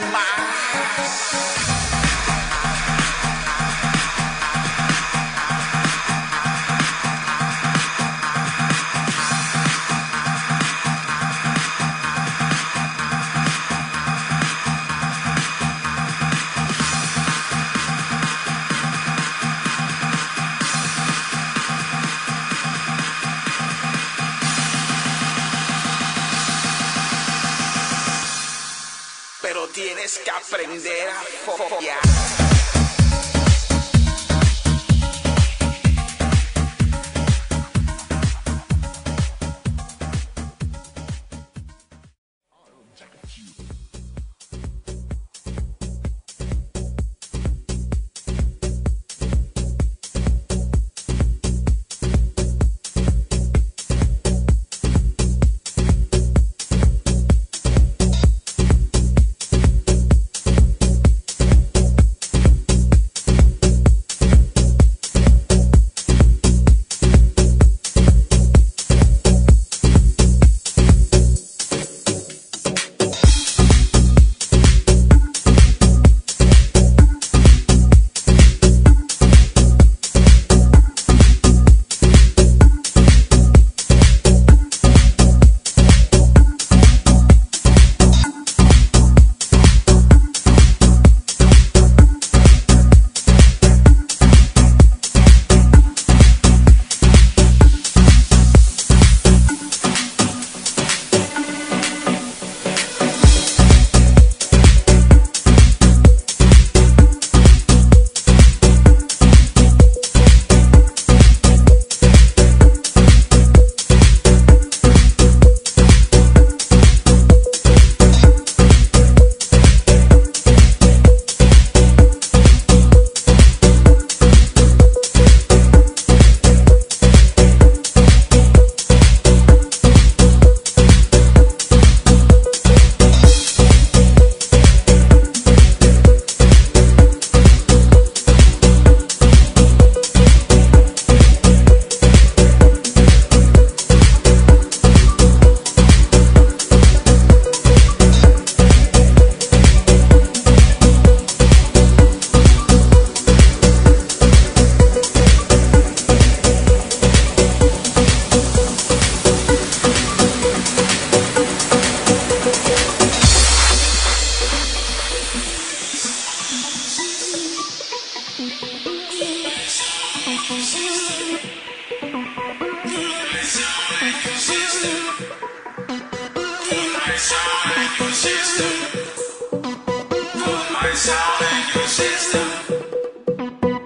Christmas. Pero tienes que aprender a follar.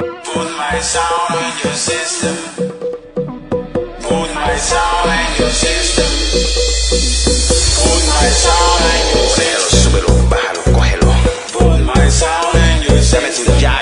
Put my soul in your system.